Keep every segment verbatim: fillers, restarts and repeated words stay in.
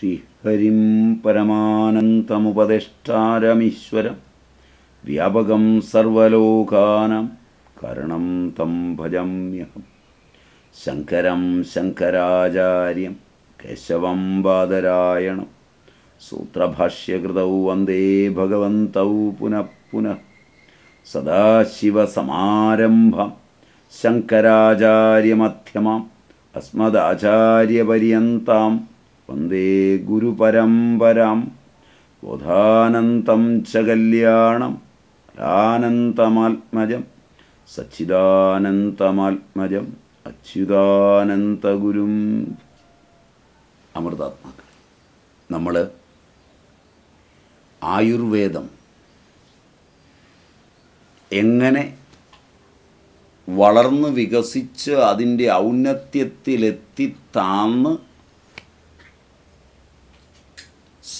ஸ்ரீஹரிம் பரமானந்தமுபதிஷ்டாரமீஸ்வரம் வியாபகம் சர்வலோகானம் கரணம் தம் பஜம்யகம். சங்கரம் சங்கராச்சாரியம் கேசவம் பாதராயணம் சூத்திரபாஷ்யகிருதௌ வந்தே பகவந்தௌ புனப் புனப் சதாசிவசமாரம்பாம் சங்கராச்சாரியமத்யமாம் அஸ்மதாச்சாரியபரியந்தாம் வந்தே குருபரம்பராம். போதானந்தம் ச கல்யாணம் அனந்தமாத்மஜம் சச்சிதானந்தமாத்மஜம் അച്യുതാനന്തഗുരും. അമൃതാത്മാക്കൾ, നമ്മൾ ആയുർവേദം എങ്ങനെ വളർന്ന് വികസിച്ച് അതിൻ്റെ ഔന്നത്യത്തിലെത്തിത്താന്ന്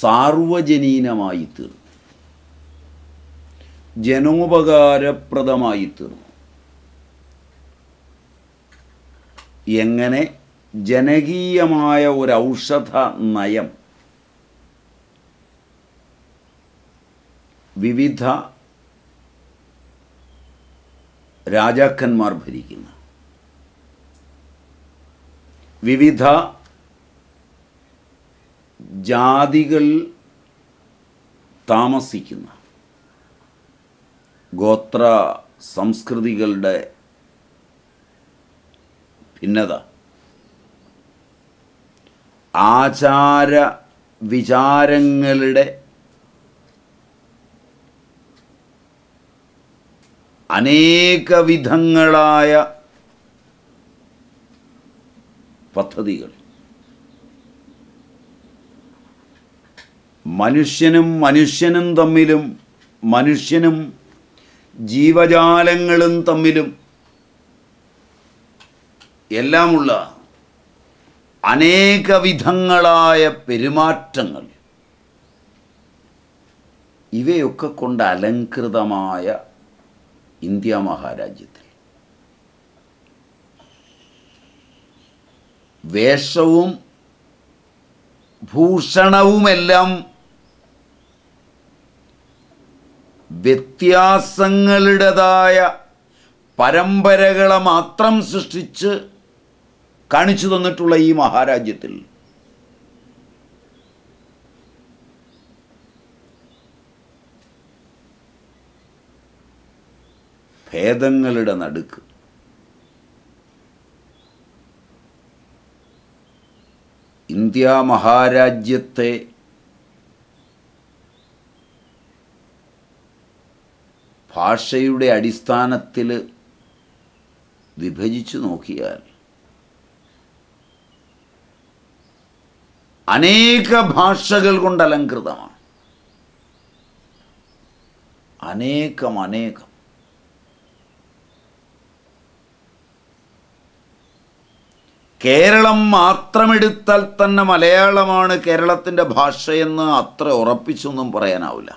സാർവജനീനമായി തീർന്നു, ജനോപകാരപ്രദമായി തീർന്നു, എങ്ങനെ ജനകീയമായ ഒരു ഔഷധ നയം വിവിധ രാജാക്കന്മാർ ഭരിക്കുന്ന വിവിധ ജാതികൾ താമസിക്കുന്ന ഗോത്ര സംസ്കൃതികളുടെ ഭിന്നത, ആചാര വിചാരങ്ങളുടെ അനേകവിധങ്ങളായ പദ്ധതികൾ, മനുഷ്യനും മനുഷ്യനും തമ്മിലും മനുഷ്യനും ജീവജാലങ്ങളും തമ്മിലും എല്ലാമുള്ള അനേകവിധങ്ങളായ പെരുമാറ്റങ്ങൾ, ഇവയൊക്കെ കൊണ്ട് അലങ്കൃതമായ ഇന്ത്യ മഹാരാജ്യത്തിൽ വേഷവും ഭൂഷണവുമെല്ലാം വ്യത്യാസങ്ങളുടേതായ പരമ്പരകളെ മാത്രം സൃഷ്ടിച്ച് കാണിച്ചു തന്നിട്ടുള്ള ഈ മഹാരാജ്യത്തിൽ ഭേദങ്ങളുടെ നടുക്ക് ഇന്ത്യ മഹാരാജ്യത്തെ ഭാഷയുടെ അടിസ്ഥാനത്തിൽ വിഭജിച്ചു നോക്കിയാൽ അനേക ഭാഷകൾ കൊണ്ട് അലങ്കൃതമാണ്. അനേകം അനേകം കേരളം മാത്രമെടുത്താൽ തന്നെ മലയാളമാണ് കേരളത്തിൻ്റെ ഭാഷയെന്ന് അത്ര ഉറപ്പിച്ചൊന്നും പറയാനാവില്ല.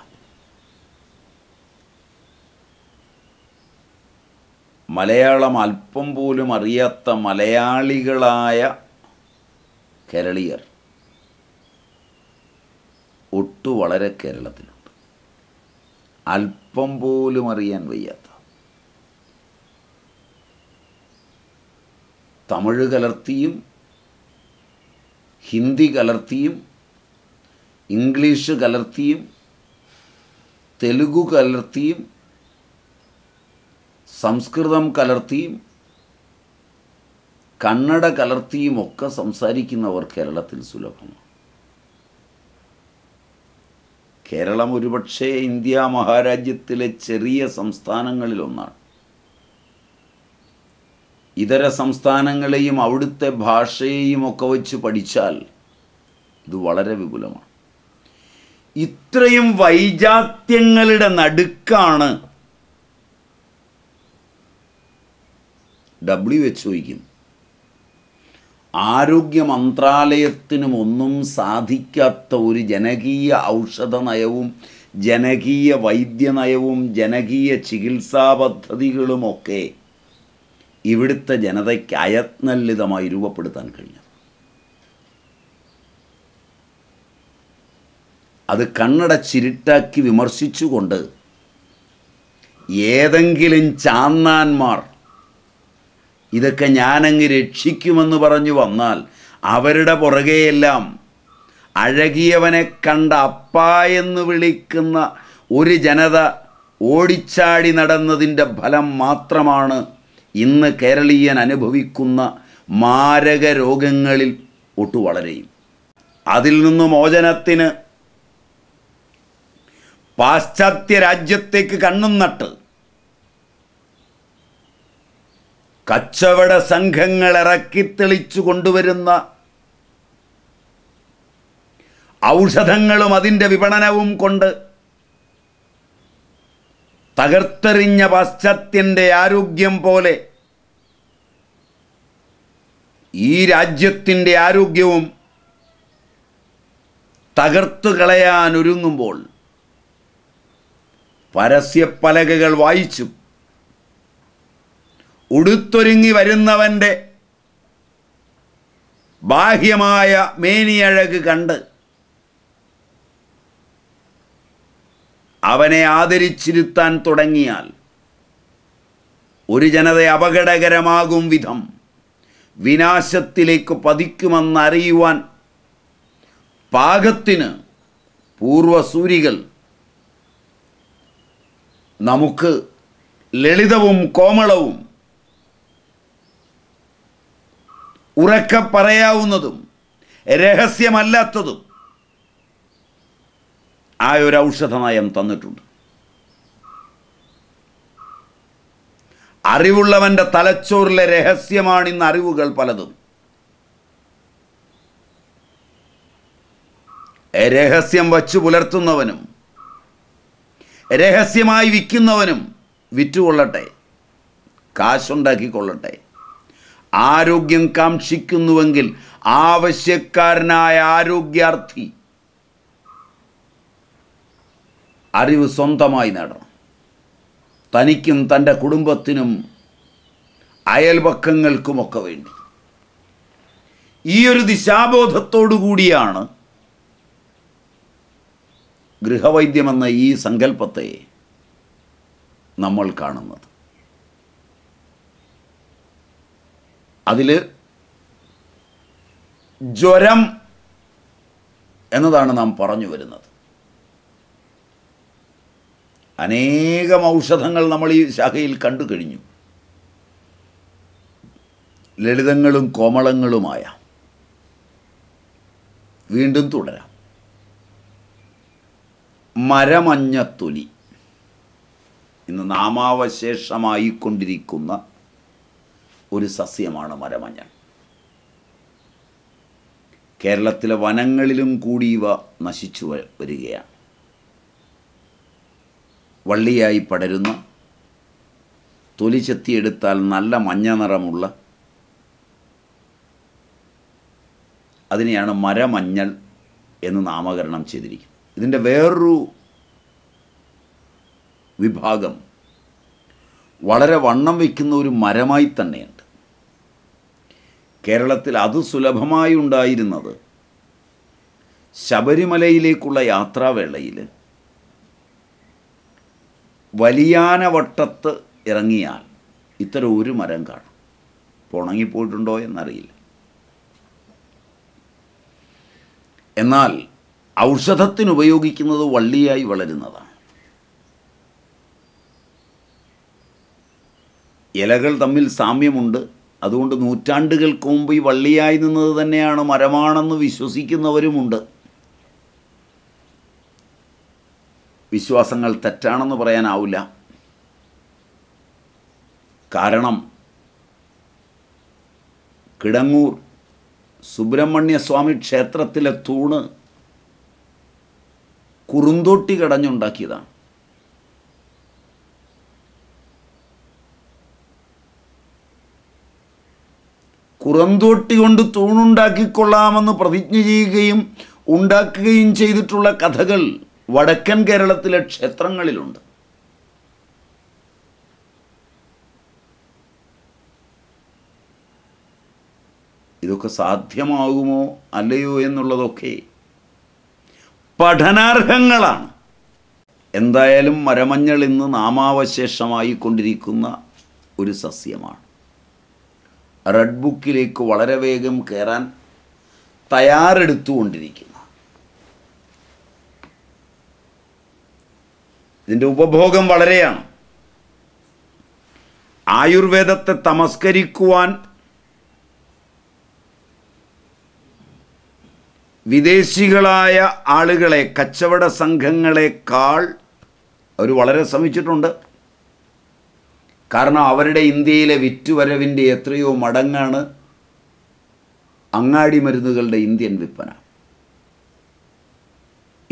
മലയാളം അല്പം പോലും അറിയാത്ത മലയാളികളായ കേരളീയർ ഒട്ടു വളരെ കേരളത്തിലുണ്ട്. അല്പം പോലും അറിയാൻ വയ്യാത്ത, തമിഴ് കലർത്തിയും ഹിന്ദി കലർത്തിയും ഇംഗ്ലീഷ് കലർത്തിയും തെലുഗു കലർത്തിയും സംസ്കൃതം കലർത്തിയും കന്നഡ കലർത്തിയും ഒക്കെ സംസാരിക്കുന്നവർ കേരളത്തിൽ സുലഭമാണ്. കേരളം ഒരുപക്ഷേ ഇന്ത്യ മഹാരാജ്യത്തിലെ ചെറിയ സംസ്ഥാനങ്ങളിലൊന്നാണ്. ഇതര സംസ്ഥാനങ്ങളെയും അവിടുത്തെ ഭാഷയെയും ഒക്കെ വച്ച് പഠിച്ചാൽ ഇത് വളരെ വിപുലമാണ്. ഇത്രയും വൈജാത്യങ്ങളുടെ നടുക്കാണ് ഡബ്ല്യു എച്ച് ഒയ്ക്കും ആരോഗ്യ മന്ത്രാലയത്തിനും ഒന്നും സാധിക്കാത്ത ഒരു ജനകീയ ഔഷധ നയവും ജനകീയ വൈദ്യനയവും ജനകീയ ചികിത്സാ പദ്ധതികളുമൊക്കെ ഇവിടുത്തെ ജനതയ്ക്ക് അയത്നല്ലിതമായി രൂപപ്പെടുത്താൻ കഴിഞ്ഞത് അത് കണ്ണടച്ചിരുട്ടാക്കി വിമർശിച്ചുകൊണ്ട് ഏതെങ്കിലും ചാന്നാന്മാർ ഇതൊക്കെ ഞാനങ്ങ് രക്ഷിക്കുമെന്ന് പറഞ്ഞു വന്നാൽ അവരുടെ പുറകെയെല്ലാം അഴകിയവനെ കണ്ട അപ്പാ എന്ന് വിളിക്കുന്ന ഒരു ജനത ഓടിച്ചാടി നടന്നതിൻ്റെ ഫലം മാത്രമാണ് ഇന്ന് കേരളീയൻ അനുഭവിക്കുന്ന മാരക രോഗങ്ങളിൽ ഒട്ടു വളരെയും. അതിൽ നിന്ന് മോചനത്തിന് പാശ്ചാത്യ രാജ്യത്തേക്ക് കണ്ണും നട്ട് കച്ചവട സംഘങ്ങളിറക്കി തെളിച്ചു കൊണ്ടുവരുന്ന ഔഷധങ്ങളും അതിൻ്റെ വിപണനവും കൊണ്ട് തകർത്തെറിഞ്ഞ പാശ്ചാത്യൻ്റെ ആരോഗ്യം പോലെ ഈ രാജ്യത്തിൻ്റെ ആരോഗ്യവും തകർത്തു കളയാനൊരുങ്ങുമ്പോൾ പരസ്യപ്പലകകൾ വായിച്ചും ഉടുത്തൊരുങ്ങി വരുന്നവൻ്റെ ബാഹ്യമായ മേനിയഴക് കണ്ട് അവനെ ആദരിച്ചിരുത്താൻ തുടങ്ങിയാൽ ഒരു ജനത അപകടകരമാകും വിധം വിനാശത്തിലേക്ക് പതിക്കുമെന്നറിയുവാൻ പാകത്തിന് പൂർവസൂരികൾ നമുക്ക് ലളിതവും കോമളവും ഉറക്ക പറയാവുന്നതും രഹസ്യമല്ലാത്തതും ആ ഒരു ഔഷധനയം തന്നിട്ടുണ്ട്. അറിവുള്ളവൻ്റെ തലച്ചോറിലെ രഹസ്യമാണിന്ന് അറിവുകൾ പലതും. രഹസ്യം വച്ചു പുലർത്തുന്നവനും രഹസ്യമായി വിൽക്കുന്നവനും വിറ്റുകൊള്ളട്ടെ, കാശുണ്ടാക്കിക്കൊള്ളട്ടെ. ആരോഗ്യം കാംക്ഷിക്കുന്നുവെങ്കിൽ ആവശ്യക്കാരനായ ആരോഗ്യാർത്ഥി അറിവ് സ്വന്തമായി നേടണം. തനിക്കും തൻ്റെ കുടുംബത്തിനും അയൽപക്കങ്ങൾക്കുമൊക്കെ വേണ്ടി. ഈ ഒരു ദിശാബോധത്തോടു കൂടിയാണ് ഗൃഹവൈദ്യമെന്ന ഈ സങ്കല്പത്തെ നമ്മൾ കാണുന്നത്. അതിൽ ജ്വരം എന്നതാണ് നാം പറഞ്ഞു വരുന്നത്. അനേകം ഔഷധങ്ങൾ നമ്മൾ ഈ ശാഖയിൽ കണ്ടു കഴിഞ്ഞു. ലളിതങ്ങളും കോമളങ്ങളുമായ വീണ്ടും തുടരാം. മരമഞ്ഞത്തൊലി ഇന്ന് നാമാവശേഷമായിക്കൊണ്ടിരിക്കുന്ന ഒരു സസ്യമാണ് മരമഞ്ഞൾ. കേരളത്തിലെ വനങ്ങളിലും കൂടി ഇവ നശിച്ചു വരികയാണ്. വള്ളിയായി പടരുന്ന, തൊലി ചെത്തിയെടുത്താൽ നല്ല മഞ്ഞ നിറമുള്ള, അതിനെയാണ് മരമഞ്ഞൾ എന്ന് നാമകരണം ചെയ്തിരിക്കുന്നത്. ഇതിൻ്റെ വേറൊരു വിഭാഗം വളരെ വണ്ണം വയ്ക്കുന്ന ഒരു മരമായി തന്നെയുണ്ട്. കേരളത്തിൽ അത് സുലഭമായി ഉണ്ടായിരുന്നത് ശബരിമലയിലേക്കുള്ള യാത്രാവേളയിൽ വലിയാനവട്ടത്ത് ഇറങ്ങിയാൽ ഇത്തരം ഒരു മരം കാണും. ഉണങ്ങിപ്പോയിട്ടുണ്ടോ എന്നറിയില്ല. എന്നാൽ ഔഷധത്തിനുപയോഗിക്കുന്നത് വള്ളിയായി വളരുന്നതാണ്. ഇലകൾ തമ്മിൽ സാമ്യമുണ്ട്. അതുകൊണ്ട് നൂറ്റാണ്ടുകൾക്ക് മുമ്പ് ഈ വള്ളിയായി നിന്നത് തന്നെയാണ് മരമാണെന്ന് വിശ്വസിക്കുന്നവരുമുണ്ട്. വിശ്വാസങ്ങൾ തെറ്റാണെന്ന് പറയാനാവില്ല. കാരണം കിടങ്ങൂർ സുബ്രഹ്മണ്യസ്വാമി ക്ഷേത്രത്തിലെ തൂണ് കുറുന്തോട്ടി കടഞ്ഞുണ്ടാക്കിയതാണ്. കുറുന്തോട്ടി കൊണ്ട് തൂണുണ്ടാക്കിക്കൊള്ളാമെന്ന് പ്രതിജ്ഞ ചെയ്യുകയും ഉണ്ടാക്കുകയും ചെയ്തിട്ടുള്ള കഥകൾ വടക്കൻ കേരളത്തിലെ ക്ഷേത്രങ്ങളിലുണ്ട്. ഇതൊക്കെ സാധ്യമാകുമോ അല്ലയോ എന്നുള്ളതൊക്കെ പഠനാർഹങ്ങളാണ്. എന്തായാലും മരമഞ്ഞൾ ഇന്ന് നാമാവശേഷമായിക്കൊണ്ടിരിക്കുന്ന ഒരു സസ്യമാണ്. റെഡ് ബുക്കിലേക്ക് വളരെ വേഗം കയറാൻ തയ്യാറെടുത്തുകൊണ്ടിരിക്കുന്ന ഇതിൻ്റെ ഉപഭോഗം വളരെയാണ്. ആയുർവേദത്തെ തമസ്കരിക്കുവാൻ വിദേശികളായ ആളുകളെ, കച്ചവട സംഘങ്ങളെക്കാൾ അവർ വളരെ ശ്രമിച്ചിട്ടുണ്ട്. കാരണം അവരുടെ ഇന്ത്യയിലെ വിറ്റുവരവിൻ്റെ എത്രയോ മടങ്ങാണ് അങ്ങാടി മരുന്നുകളുടെ ഇന്ത്യൻ വിൽപ്പന.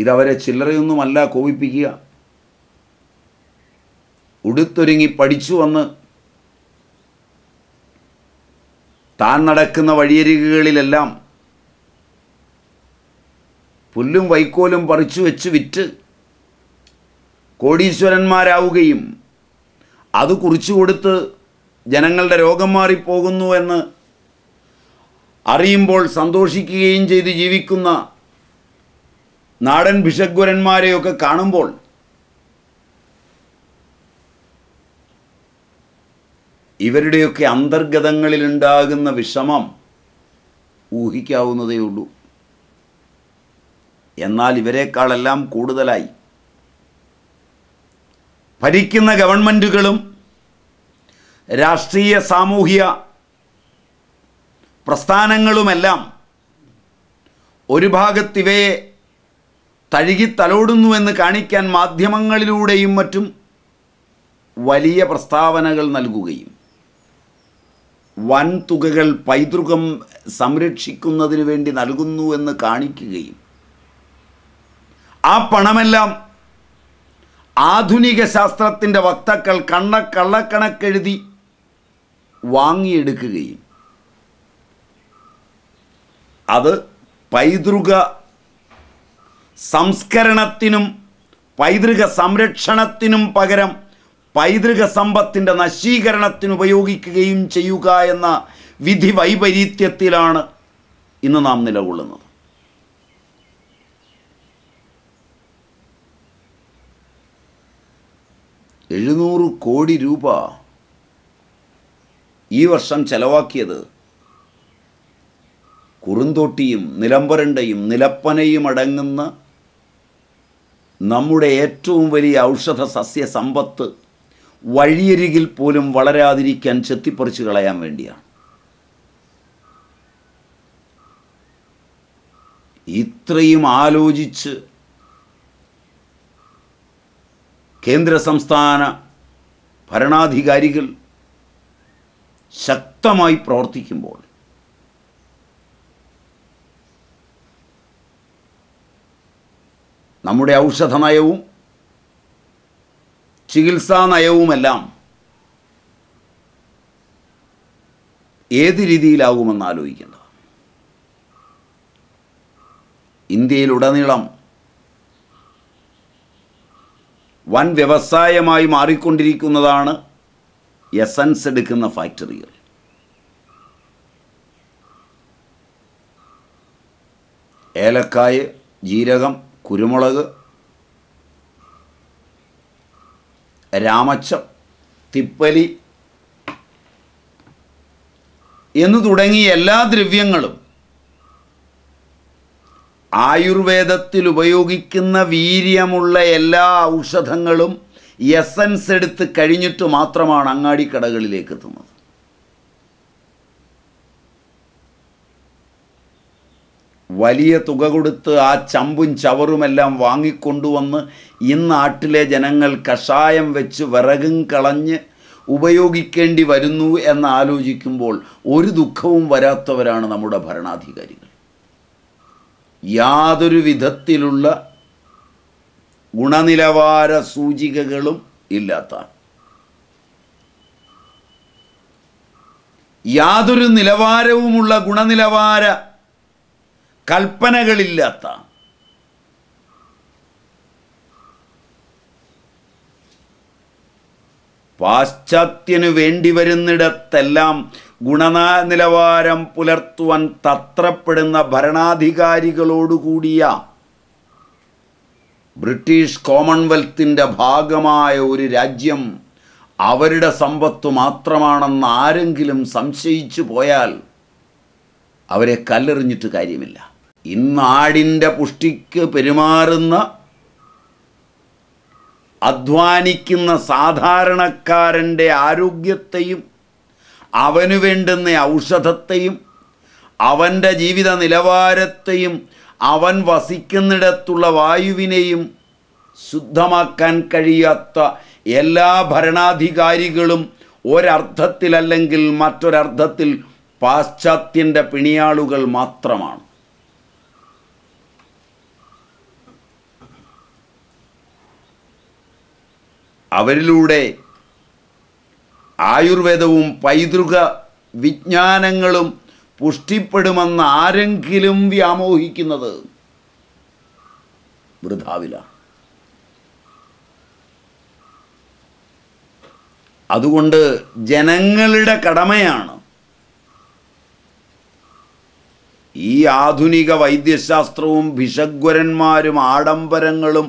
ഇതവരെ ചില്ലറയൊന്നുമല്ല കോപിപ്പിക്കുക. ഉടുത്തൊരുങ്ങി പഠിച്ചു വന്ന് താൻ നടക്കുന്ന വഴിയരികളിലെല്ലാം പുല്ലും വൈക്കോലും പറിച്ചു വെച്ച് വിറ്റ് കോടീശ്വരന്മാരാവുകയും അത് കുറിച്ചു കൊടുത്ത് ജനങ്ങളുടെ രോഗം മാറിപ്പോകുന്നു എന്ന് അറിയുമ്പോൾ സന്തോഷിക്കുകയും ചെയ്ത് ജീവിക്കുന്ന നാടൻ ഭിഷഗ്വരന്മാരെയൊക്കെ കാണുമ്പോൾ ഇവരുടെയൊക്കെ അന്തർഗതങ്ങളിലുണ്ടാകുന്ന വിഷമം ഊഹിക്കാവുന്നതേ ഉള്ളൂ. എന്നാൽ ഇവരെക്കാളെല്ലാം കൂടുതലായി ഭരിക്കുന്ന ഗവൺമെൻറ്റുകളും രാഷ്ട്രീയ സാമൂഹിക പ്രസ്ഥാനങ്ങളുമെല്ലാം ഒരു ഭാഗത്ത് ഇവയെ തഴുകി തലോടുന്നുവെന്ന് കാണിക്കാൻ മാധ്യമങ്ങളിലൂടെയും മറ്റും വലിയ പ്രസ്താവനകൾ നൽകുകയും വൻതുകകൾ പൈതൃകം സംരക്ഷിക്കുന്നതിന് വേണ്ടി നൽകുന്നുവെന്ന് കാണിക്കുകയും ആ പണമെല്ലാം ആധുനിക ശാസ്ത്രത്തിൻ്റെ വക്താക്കൾ കണ്ണ കള്ളക്കണക്കെഴുതി വാങ്ങിയെടുക്കുകയും അത് പൈതൃക സംസ്കരണത്തിനും പൈതൃക സംരക്ഷണത്തിനും പകരം പൈതൃക സമ്പത്തിൻ്റെ നശീകരണത്തിനുപയോഗിക്കുകയും ചെയ്യുക എന്ന വിധി വൈപരീത്യത്തിലാണ് ഇന്ന് നാം നിലകൊള്ളുന്നത്. എഴുന്നൂറ് കോടി രൂപ ഈ വർഷം ചെലവാക്കിയത് കുറുന്തോട്ടിയും നിലമ്പരണ്ടയും നിലപ്പനയും അടങ്ങുന്ന നമ്മുടെ ഏറ്റവും വലിയ ഔഷധ സസ്യ സമ്പത്ത് വഴിയരികിൽ പോലും വളരാതിരിക്കാൻ ചെത്തിപ്പറിച്ചു കളയാൻ വേണ്ടിയാണ്. ഇത്രയും ആലോചിച്ച് കേന്ദ്ര സംസ്ഥാന ഭരണാധികാരികൾ ശക്തമായി പ്രവർത്തിക്കുമ്പോൾ നമ്മുടെ ഔഷധ നയവും ചികിത്സാ നയവുമെല്ലാം ഏത് രീതിയിലാകുമെന്ന് ആലോചിക്കേണ്ടത്. ഇന്ത്യയിലുടനീളം വൻ വ്യവസായമായി മാറിക്കൊണ്ടിരിക്കുന്നതാണ് എസൻസ് എടുക്കുന്ന ഫാക്ടറികൾ. ഏലക്കായ, ജീരകം, കുരുമുളക്, രാമച്ചം, തിപ്പലി എന്നു തുടങ്ങിയ എല്ലാ ദ്രവ്യങ്ങളും ആയുർവേദത്തിൽ ഉപയോഗിക്കുന്ന വീര്യമുള്ള എല്ലാ ഔഷധങ്ങളും എസൻസ് എടുത്ത് കഴിഞ്ഞിട്ട് മാത്രമാണ് അങ്ങാടി കടകളിലേക്ക് എത്തുന്നത്. വലിയ തുക കൊടുത്ത് ആ ചമ്പും ചവറുമെല്ലാം വാങ്ങിക്കൊണ്ടുവന്ന് ഇന്നാട്ടിലെ ജനങ്ങൾ കഷായം വെച്ച് വിറകും കളഞ്ഞ് ഉപയോഗിക്കേണ്ടി വരുന്നു എന്നാലോചിക്കുമ്പോൾ ഒരു ദുഃഖവും വരാത്തവരാണ് നമ്മുടെ ഭരണാധികാരികൾ. യാതൊരു വിധത്തിലുള്ള ഗുണനിലവാര സൂചികകളും ഇല്ലാത്ത, യാതൊരു നിലവാരവുമുള്ള ഗുണനിലവാര കൽപ്പനകളില്ലാത്ത, പാശ്ചാത്യനു വേണ്ടി വരുന്നിടത്തെല്ലാം ഗുണനിലവാരം പുലർത്തുവാൻ തത്രപ്പെടുന്ന ഭരണാധികാരികളോടുകൂടിയ ബ്രിട്ടീഷ് കോമൺവെൽത്തിൻ്റെ ഭാഗമായ ഒരു രാജ്യം അവരുടെ സമ്പത്ത് മാത്രമാണെന്ന് ആരെങ്കിലും സംശയിച്ചു പോയാൽ അവരെ കല്ലെറിഞ്ഞിട്ട് കാര്യമില്ല. ഇന്നാടിൻ്റെ പുഷ്ടിക്ക് പെരുമാറുന്ന അധ്വാനിക്കുന്ന സാധാരണക്കാരൻ്റെ ആരോഗ്യത്തെയും അവന് വേണ്ടുന്ന ഔഷധത്തെയും അവൻ്റെ ജീവിത നിലവാരത്തെയും അവൻ വസിക്കുന്നിടത്തുള്ള വായുവിനെയും ശുദ്ധമാക്കാൻ കഴിയാത്ത എല്ലാ ഭരണാധികാരികളും ഒരർത്ഥത്തിലല്ലെങ്കിൽ മറ്റൊരർത്ഥത്തിൽ പാശ്ചാത്യൻ്റെ പിണിയാളുകൾ മാത്രമാണ്. അവരിലൂടെ ആയുർവേദവും പൈതൃക വിജ്ഞാനങ്ങളും പുഷ്ടിപ്പെടുമെന്ന് ആരെങ്കിലും വ്യാമോഹിക്കുന്നത് വൃഥാവിലാണ്. അതുകൊണ്ട് ജനങ്ങളുടെ കടമയാണ് ഈ ആധുനിക വൈദ്യശാസ്ത്രവും ഭിഷഗ്വരന്മാരും ആഡംബരങ്ങളും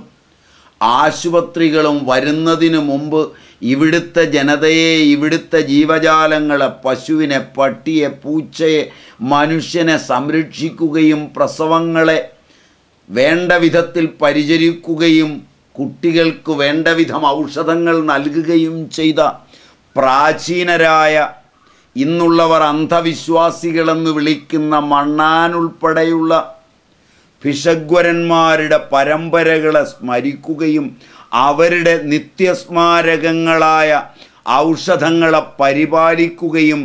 ആശുപത്രികളും വരുന്നതിന് മുമ്പ് ഇവിടുത്തെ ജനതയെ, ഇവിടുത്തെ ജീവജാലങ്ങളെ, പശുവിനെ, പട്ടിയെ, പൂച്ചയെ, മനുഷ്യനെ സംരക്ഷിക്കുകയും പ്രസവങ്ങളെ വേണ്ട വിധത്തിൽ പരിചരിക്കുകയും കുട്ടികൾക്ക് വേണ്ട വിധം ഔഷധങ്ങൾ നൽകുകയും ചെയ്ത പ്രാചീനരായ ഇന്നുള്ളവർ അന്ധവിശ്വാസികളെന്ന് വിളിക്കുന്ന മണ്ണാനുൾപ്പെടെയുള്ള ഭിഷഗ്വരന്മാരുടെ പരമ്പരകളെ സ്മരിക്കുകയും അവരുടെ നിത്യസ്മാരകങ്ങളായ ഔഷധങ്ങളെ പരിപാലിക്കുകയും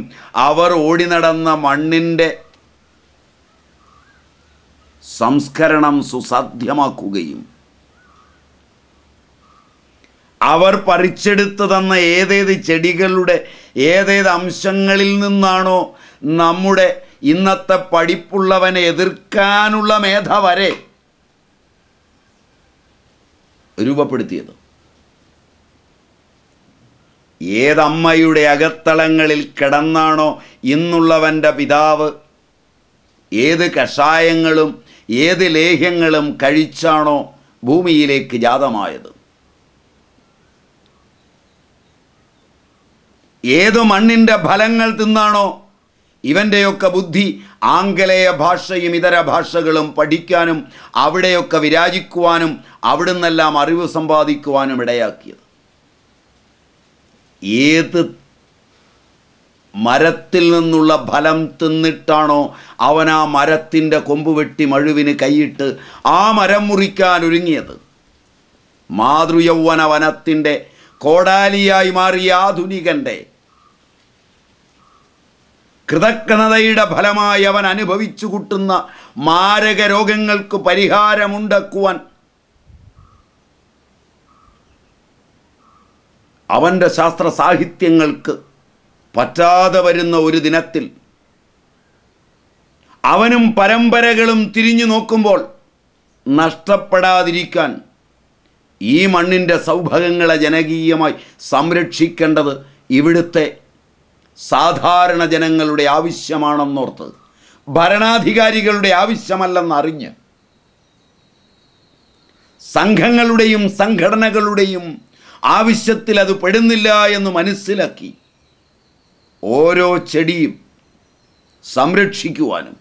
അവർ ഓടി നടന്ന മണ്ണിൻ്റെ സംസ്കരണം സുസാധ്യമാക്കുകയും അവർ പറിച്ചെടുത്തു തന്ന ഏതേത് ചെടികളുടെ ഏതേത് അംശങ്ങളിൽ നിന്നാണോ നമ്മുടെ ഇന്നത്തെ പഠിപ്പുള്ളവനെ എതിർക്കാനുള്ള മേധ വരെ രൂപപ്പെടുത്തിയത്. ഏതമ്മയുടെ അകത്തളങ്ങളിൽ കിടന്നാണോ ഇന്നുള്ളവൻ്റെ പിതാവ് ഏത് കഷായങ്ങളും ഏത് ലേഹ്യങ്ങളും കഴിച്ചാണോ ഭൂമിയിലേക്ക് ജാതമായത്, ഏതു മണ്ണിൻ്റെ ഫലങ്ങൾ തിന്നാണോ ഇവൻ്റെയൊക്കെ ബുദ്ധി ആംഗലേയ ഭാഷയും ഇതര ഭാഷകളും പഠിക്കാനും അവിടെയൊക്കെ വിരാജിക്കുവാനും അവിടുന്നെല്ലാം അറിവ് സമ്പാദിക്കുവാനും ഇടയാക്കിയത്. ഏത് മരത്തിൽ നിന്നുള്ള ഫലം തിന്നിട്ടാണോ അവൻ ആ മരത്തിൻ്റെ കൊമ്പ് വെട്ടി മഴുവിന് കൈയിട്ട് ആ മരം മുറിക്കാൻ ഒരുങ്ങിയത്. മാതൃയൗവന വനത്തിൻ്റെ കോടാലിയായി മാറിയ ആധുനികൻ്റെ കൃതജ്ഞതയുടെ ഫലമായി അവൻ അനുഭവിച്ചു കൂട്ടുന്ന മാരക രോഗങ്ങൾക്ക് പരിഹാരമുണ്ടാക്കുവാൻ അവൻ്റെ ശാസ്ത്ര സാഹിത്യങ്ങൾക്ക് പറ്റാതെ വരുന്ന ഒരു ദിനത്തിൽ അവനും പരമ്പരകളും തിരിഞ്ഞു നോക്കുമ്പോൾ നഷ്ടപ്പെടാതിരിക്കാൻ ഈ മണ്ണിൻ്റെ സൗഭാഗ്യങ്ങളെ ജനകീയമായി സംരക്ഷിക്കേണ്ടത് ഇവിടുത്തെ സാധാരണ ജനങ്ങളുടെ ആവശ്യമാണെന്നോർത്ത്, ഭരണാധികാരികളുടെ ആവശ്യമല്ലെന്നറിഞ്ഞ് സംഘങ്ങളുടെയും സംഘടനകളുടെയും ആവശ്യത്തിൽ അത് പെടുന്നില്ല എന്ന് മനസ്സിലാക്കി ഓരോ ചെടിയും സംരക്ഷിക്കുവാനും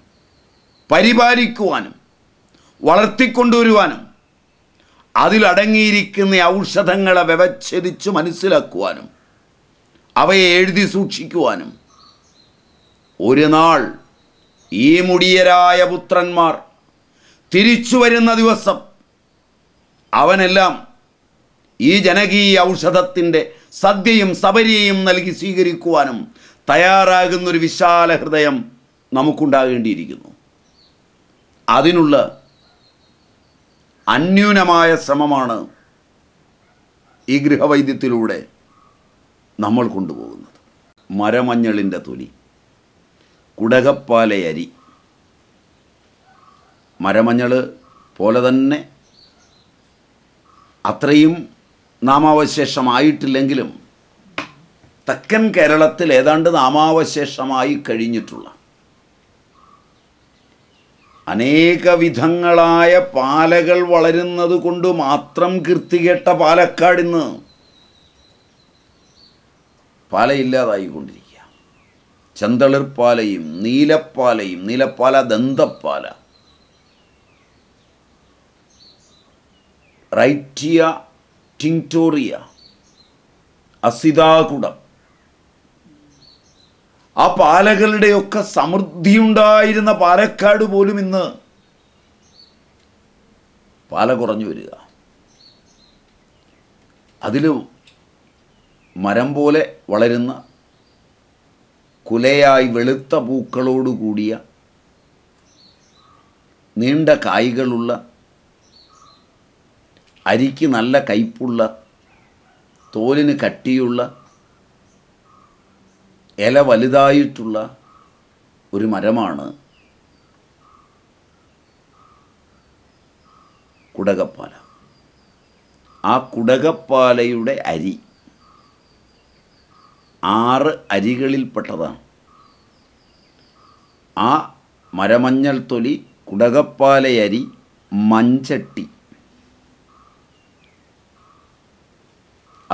പരിപാലിക്കുവാനും വളർത്തിക്കൊണ്ടുവരുവാനും അതിലടങ്ങിയിരിക്കുന്ന ഔഷധങ്ങളെ വ്യവച്ഛേദിച്ച് മനസ്സിലാക്കുവാനും അവയെ എഴുതി സൂക്ഷിക്കുവാനും ഒരു നാൾ ഈ മുടിയരായ പുത്രന്മാർ തിരിച്ചു വരുന്ന ദിവസം അവനെല്ലാം ഈ ജനകീയ ഔഷധത്തിൻ്റെ സദ്യയും സബരിയും നൽകി സ്വീകരിക്കുവാനും തയ്യാറാകുന്നൊരു വിശാല ഹൃദയം നമുക്കുണ്ടാകേണ്ടിയിരിക്കുന്നു. അതിനുള്ള അന്യൂനമായ ശ്രമമാണ് ഈ ഗൃഹവൈദ്യത്തിലൂടെ നമ്മൾ കൊണ്ടുപോകുന്നത്. മരമഞ്ഞളിൻ്റെ തൊലി, കുടകപ്പാലയരി. മരമഞ്ഞൾ പോലെ തന്നെ അത്രയും നാമാവശേഷമായിട്ടില്ലെങ്കിലും തെക്കൻ കേരളത്തിൽ ഏതാണ്ട് നാമാവശേഷമായി കഴിഞ്ഞിട്ടുള്ള അനേക വിധങ്ങളായ പാലകൾ വളരുന്നത് കൊണ്ട് മാത്രം കീർത്തികേട്ട പാലക്കാട് ഇന്ന് പാലയില്ലാതായിക്കൊണ്ടിരിക്കുക. ചന്തളിർപ്പാലയും നീലപ്പാലയും, നീലപ്പാല ദന്തപ്പാല, റൈറ്റിയ ടിങ്ടോറിയ, അസിതാകുടം, ആ പാലകളുടെയൊക്കെ സമൃദ്ധിയുണ്ടായിരുന്ന പാലക്കാട് പോലും ഇന്ന് പാല കുറഞ്ഞു വരിക. അതിൽ മരം പോലെ വളരുന്ന കുലയായി വെളുത്ത പൂക്കളോടുകൂടിയ നീണ്ട കായ്കളുള്ള, അരിക്ക് നല്ല കയ്പുള്ള, തോലിന് കട്ടിയുള്ള, ഇല വലുതായിട്ടുള്ള ഒരു മരമാണ് കുടകപ്പാല. ആ കുടകപ്പാലയുടെ അരി ആറ് അരികളിൽപ്പെട്ടതാണ്. ആ മരമഞ്ഞൾ തൊലി, കുടകപ്പാലയരി, മഞ്ചട്ടി,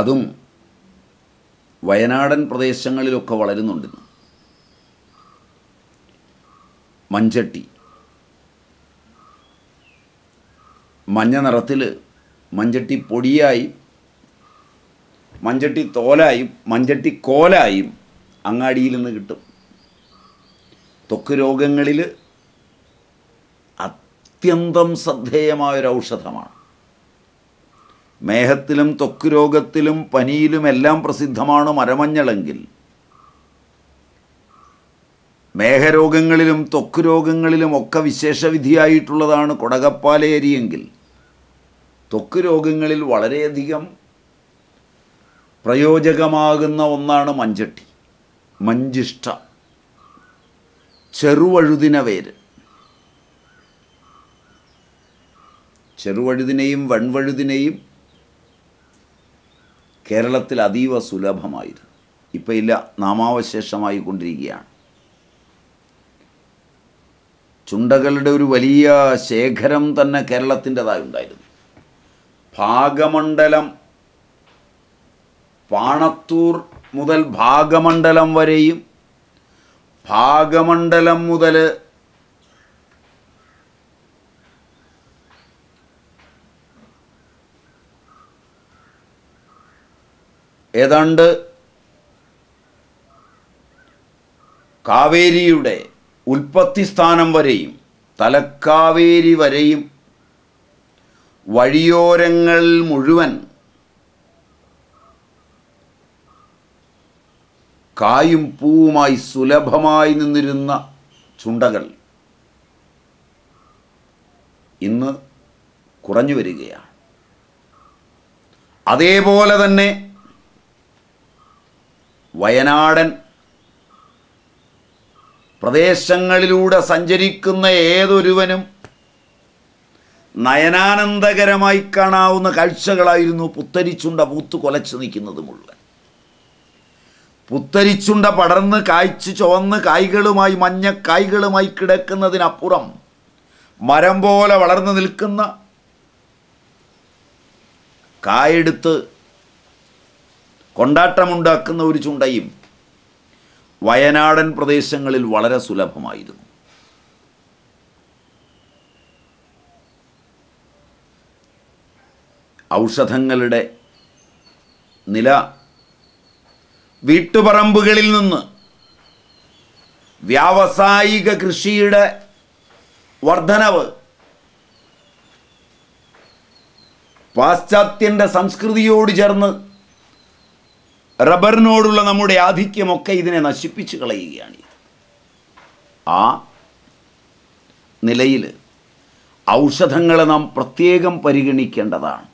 അതും വയനാടൻ പ്രദേശങ്ങളിലൊക്കെ വളരുന്നുണ്ട്. മഞ്ചട്ടി മഞ്ഞ നിറത്തിൽ, മഞ്ചട്ടി പൊടിയായി, മഞ്ചട്ടി തോലായും, മഞ്ചട്ടി കോലായും അങ്ങാടിയിൽ നിന്ന് കിട്ടും. ത്വക്ക് രോഗങ്ങളിൽ അത്യന്തം ശ്രദ്ധേയമായൊരൗഷധമാണ്. മേഹത്തിലും ത്വക്ക് രോഗത്തിലും പനിയിലുമെല്ലാം പ്രസിദ്ധമാണ് മരമഞ്ഞളെങ്കിൽ, മേഘരോഗങ്ങളിലും ത്വക്ക് രോഗങ്ങളിലുമൊക്കെ വിശേഷവിധിയായിട്ടുള്ളതാണ് കുടകപ്പാലയരിയെങ്കിൽ, ത്വക്ക് രോഗങ്ങളിൽ വളരെയധികം പ്രയോജകമാകുന്ന ഒന്നാണ് മഞ്ചട്ടി, മഞ്ചിഷ്ട, ചെറുവഴുതിന വേര്. ചെറുവഴുതിനെയും വൺവഴുതിനെയും കേരളത്തിൽ അതീവ സുലഭമായിരുന്നു. ഇപ്പം ഇല്ല, നാമാവശേഷമായി കൊണ്ടിരിക്കുകയാണ്. ചുണ്ടകളുടെ ഒരു വലിയ ശേഖരം തന്നെ കേരളത്തിൻ്റെതായി ഉണ്ടായിരുന്നു. ഭാഗമണ്ഡലം, പാണത്തൂർ മുതൽ ഭാഗമണ്ഡലം വരെയും ഭാഗമണ്ഡലം മുതൽ ഏതാണ്ട് കാവേരിയുടെ ഉൽപ്പത്തി സ്ഥാനം വരെയും തലക്കാവേരി വരെയും വഴിയോരങ്ങൾ മുഴുവൻ കായും പൂവുമായി സുലഭമായി നിന്നിരുന്ന ചുണ്ടകൾ ഇന്ന് കുറഞ്ഞു വരികയാണ്. അതേപോലെ തന്നെ വയനാടൻ പ്രദേശങ്ങളിലൂടെ സഞ്ചരിക്കുന്ന ഏതൊരുവനും നയനാനന്ദകരമായി കാണാവുന്ന കാഴ്ചകളായിരുന്നു പുത്തരിച്ചുണ്ട പൂത്തു കൊലച്ചു നിൽക്കുന്നത് മുഴുവൻ. പുത്തരിച്ചുണ്ട പടർന്ന് കായ്ച്ചു ചുവന്ന് കായ്കളുമായി, മഞ്ഞ കായ്കളുമായി കിടക്കുന്നതിനപ്പുറം മരം പോലെ വളർന്നു നിൽക്കുന്ന, കായെടുത്ത് കൊണ്ടാട്ടമുണ്ടാക്കുന്ന ഒരു ചുണ്ടയും വയനാടൻ പ്രദേശങ്ങളിൽ വളരെ സുലഭമായിരുന്നു. ഔഷധങ്ങളുടെ നില വീട്ടുപറമ്പുകളിൽ നിന്ന് വ്യാവസായിക കൃഷിയുടെ വർധനവ്, പാശ്ചാത്യൻ്റെ സംസ്കൃതിയോട് ചേർന്ന് റബ്ബറിനോടുള്ള നമ്മുടെ ആധിക്യമൊക്കെ ഇതിനെ നശിപ്പിച്ചു കളയുകയാണ്. ആ നിലയിൽ ഔഷധങ്ങളെ നാം പ്രത്യേകം പരിഗണിക്കേണ്ടതാണ്.